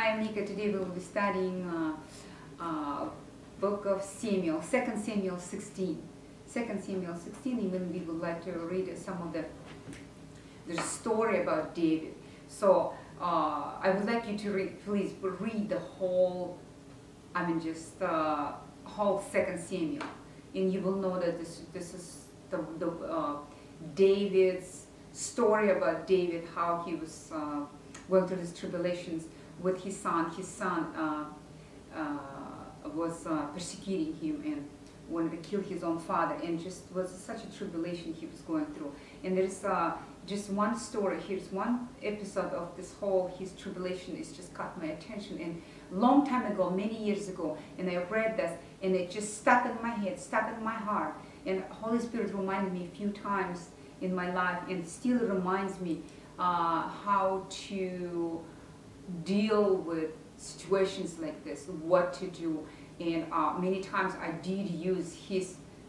Hi, I'm Nika. Today we will be studying Book of Samuel, 2 Samuel 16. 2 Samuel 16, even we would like to read some of the story about David. So I would like you to read, please read the whole, whole 2 Samuel. And you will know that this is the David's story about David, how he was went through these tribulations with his son. His son was persecuting him and wanted to kill his own father, and just was such a tribulation he was going through. And there's just one story, here's one episode of this whole his tribulation is just caught my attention, and long time ago, many years ago, and I read this and it just stuck in my head, stuck in my heart, and Holy Spirit reminded me a few times in my life and still reminds me how to deal with situations like this, what to do. And many times I did use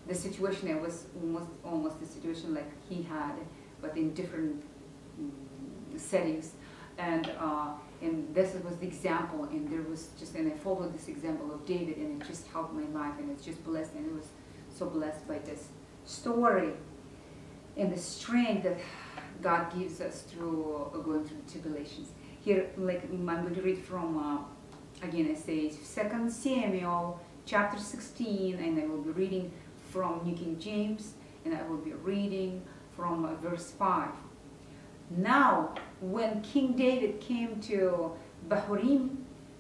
the situation. I was almost the situation like he had, but in different settings. And this was the example, and there was just, and I followed this example of David, and it just helped my life, and it's just blessed, and it was so blessed by this story and the strength that God gives us through going through the tribulations. Here, like, I'm going to read from, again, I say 2 Samuel chapter 16, and I will be reading from New King James, and I will be reading from verse 5. Now, when King David came to Bahurim,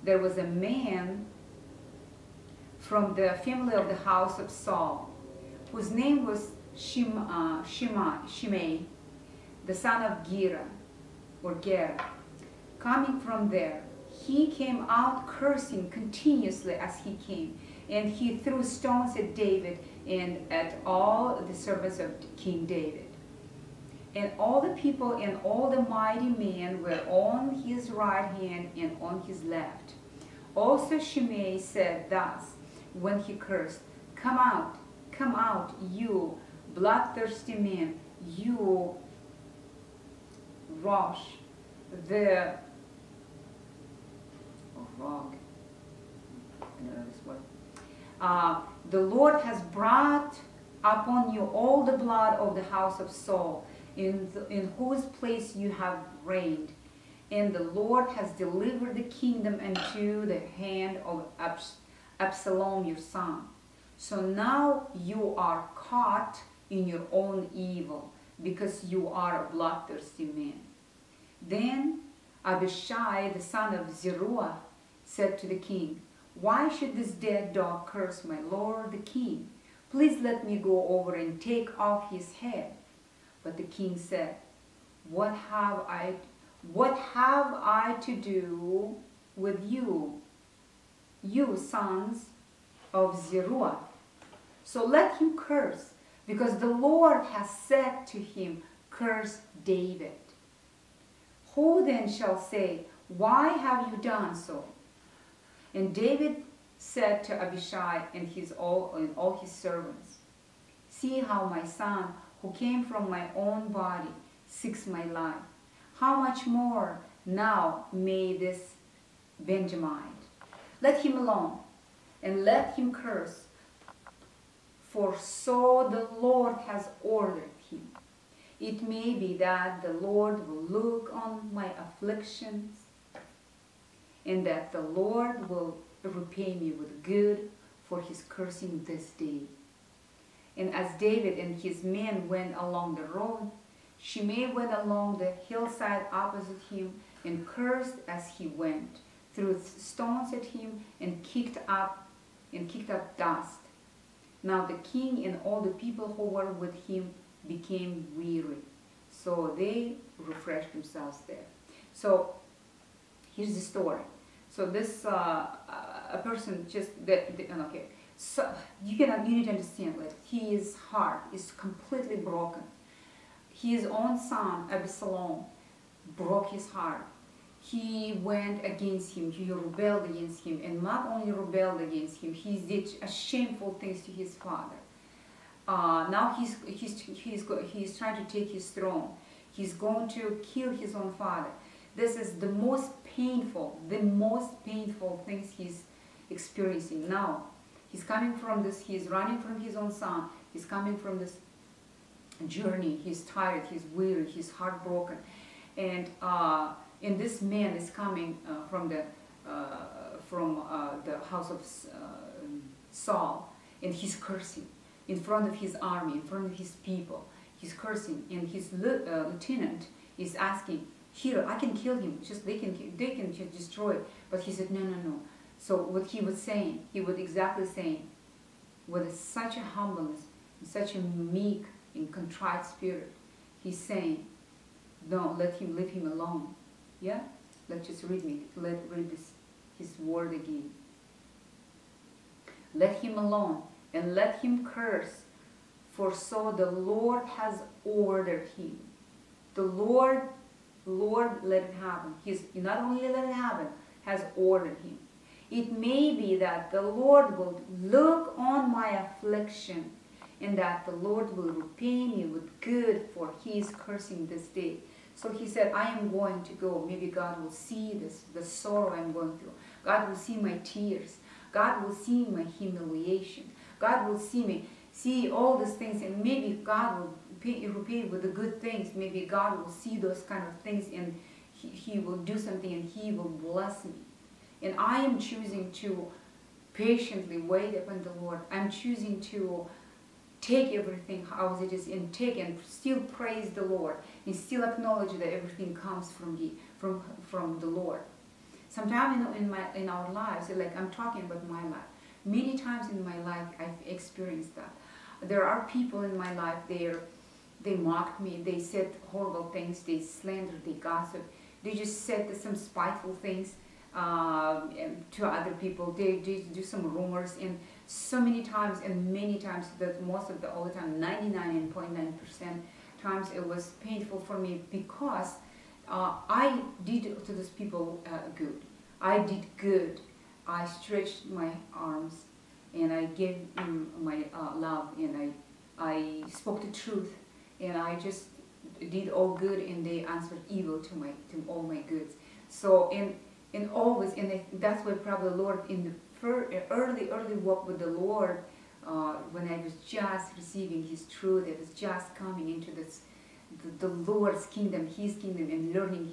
there was a man from the family of the house of Saul, whose name was Shimei, the son of Gera. Coming from there, he came out cursing continuously as he came, and he threw stones at David and at all the servants of King David. And all the people and all the mighty men were on his right hand and on his left. Also Shimei said thus, when he cursed, come out, you bloodthirsty men, you Rosh, the the Lord has brought upon you all the blood of the house of Saul, in whose place you have reigned. And the Lord has delivered the kingdom into the hand of Absalom your son. So now you are caught in your own evil, because you are a bloodthirsty man. Then Abishai, the son of Zeruiah, said to the king, why should this dead dog curse my lord the king? Please let me go over and take off his head. But the king said, what have I to do with you, you sons of Zeruiah? So let him curse, because the Lord has said to him, curse David. Who then shall say, why have you done so? And David said to Abishai and all his servants, see how my son, who came from my own body, seeks my life. How much more now may this Benjaminite? Let him alone, and let him curse, for so the Lord has ordered him. It may be that the Lord will look on my afflictions, and that the Lord will repay me with good for his cursing this day. And as David and his men went along the road, Shimei went along the hillside opposite him and cursed as he went, threw stones at him and kicked up dust. Now the king and all the people who were with him became weary, so they refreshed themselves there. So here's the story. So this a person just okay. So you need to understand, like, his heart is completely broken. His own son Absalom broke his heart. He went against him. He rebelled against him, and not only rebelled against him, he did shameful things to his father. Now he's trying to take his throne. He's going to kill his own father. This is the most painful, the most painful things he's experiencing now. He's coming from this, he's running from his own son, he's coming from this journey, he's tired, he's weary, he's heartbroken. And this man is coming from the house of Saul, and he's cursing in front of his army, in front of his people. He's cursing, and his lieutenant is asking, "Here, I can kill him. Just they can just destroy it." But he said, "No, no, no." So what he was saying, he was exactly saying, with such a humbleness, such a meek and contrite spirit, he's saying, "No, leave him alone." Yeah, let's just read this, his word again. "Let him alone, and let him curse, for so the Lord has ordered him." The Lord, let it happen. He's not only let it happen, has ordered him. "It may be that the Lord will look on my affliction, and that the Lord will repay me with good, for he is cursing this day." So he said, "I am going to go. Maybe God will see this, the sorrow I'm going through. God will see my tears. God will see my humiliation. God will see me, see all these things, and maybe God will repay with the good things. Maybe God will see those kind of things, and he will do something, and he will bless me. And I am choosing to patiently wait upon the Lord. I'm choosing to take everything as it is, and take and still praise the Lord, and still acknowledge that everything comes from the Lord." Sometimes in our lives, like I'm talking about my life, many times in my life I've experienced that. There are people in my life, they mocked me, they said horrible things, they slandered, they gossiped, they just said some spiteful things to other people, they do some rumors, and so many times, and many times, that most of the all the time, 99.9% times it was painful for me, because I did to these people good. I did good. I stretched my arms, and I gave my love, and I spoke the truth, and I just did all good, and they answered evil to all my goods. So and always, and that's why probably the Lord in the early walk with the Lord, when I was just receiving His truth, I was just coming into this. The Lord's kingdom, His kingdom, and learning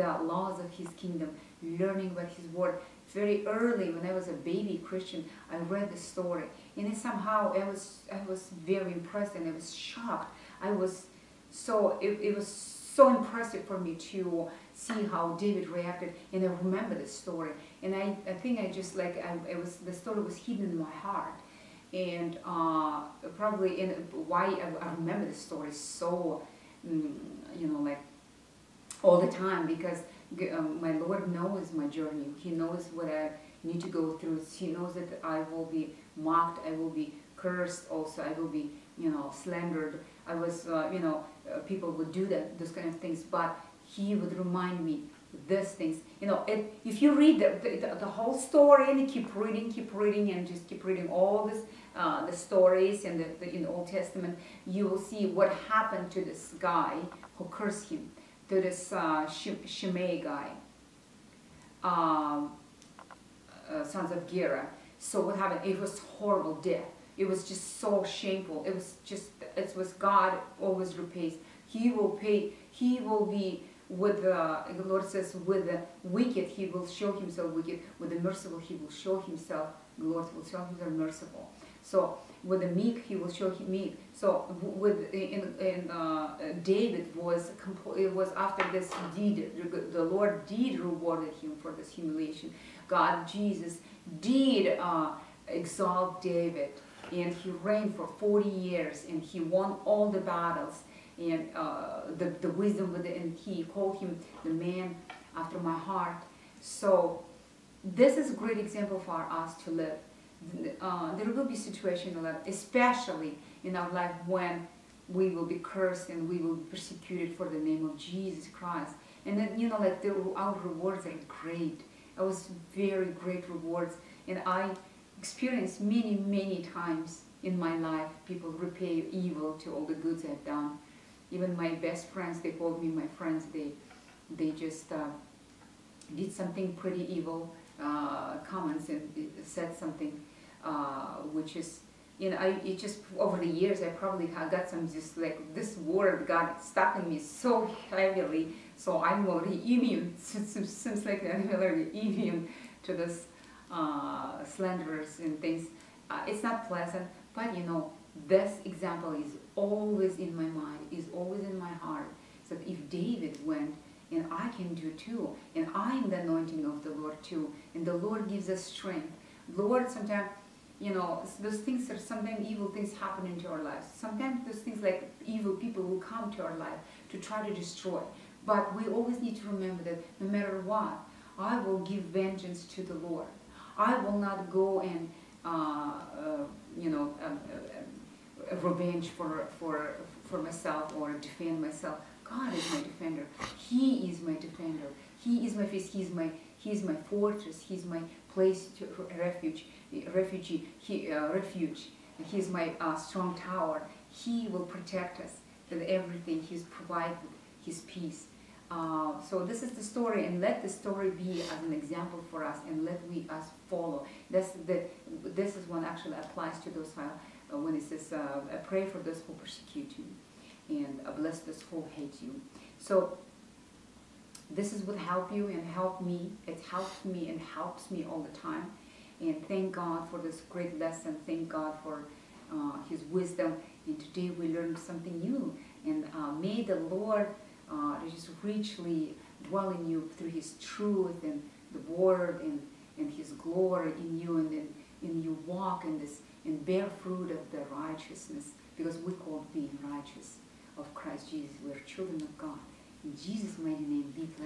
the laws of His kingdom, learning about His word. Very early, when I was a baby Christian, I read the story, and then somehow I was very impressed, and I was shocked. It was so impressive for me to see how David reacted, and I remember the story. And I think the story was hidden in my heart. And why I remember the story so, all the time, because my Lord knows my journey. He knows what I need to go through. He knows that I will be mocked, I will be cursed also, I will be, slandered. People would do that, those kind of things, but He would remind me these things. If you read the whole story, and keep reading, and just keep reading all this, the stories and in the Old Testament, you will see what happened to this guy who cursed him, to this Shimei guy, sons of Gera. So what happened? It was horrible death. It was just so shameful. It was God always repays. He will pay. He will be. The Lord says, with the wicked He will show Himself wicked, with the merciful He will show Himself, the Lord will show Himself merciful. So with the meek He will show Him meek. So David was after this deed, the Lord did rewarded him for this humiliation. God, Jesus, did exalt David, and he reigned for 40 years, and he won all the battles. And the wisdom and He called him the man after my heart. So this is a great example for us to live. There will be situations in life, especially in our life, when we will be cursed and we will be persecuted for the name of Jesus Christ. And then our rewards are great. It was very great rewards, and I experienced many times in my life people repay evil to all the goods I've done. Even my best friends, they called me my friends, they just did something pretty evil, comments and said something which is, you know, it just over the years I probably got some just like this word got stuck in me so heavily, so I'm already immune. Seems like I'm already immune to this slanderers and things. It's not pleasant, but you know, this example is always in my mind, is always in my heart. So if David went, and I can do too, and I am the anointing of the Lord too, and the Lord gives us strength. Lord, sometimes, you know, those things are, sometimes evil things happen into our lives. Sometimes those things like evil people will come to our life to try to destroy. But we always need to remember that no matter what, I will give vengeance to the Lord. I will not go and, you know, revenge for myself or defend myself. God is my defender. He is my defender. He is my face. He is my fortress. He is my place to refuge. He is my strong tower. He will protect us with everything. He's provided His peace. So this is the story, and let the story be as an example for us, and let us follow. This is one actually applies to those when it says, "Pray for those who persecute you, and bless those who hate you." So this is what help you and help me. It helped me and helps me all the time. And thank God for this great lesson. Thank God for His wisdom. And today we learned something new. And may the Lord just richly dwell in you through His truth and the Word and His glory in you, and in you walk in this and bear fruit of the righteousness, because we call being righteous of Christ Jesus. We are children of God. In Jesus' mighty name, be blessed.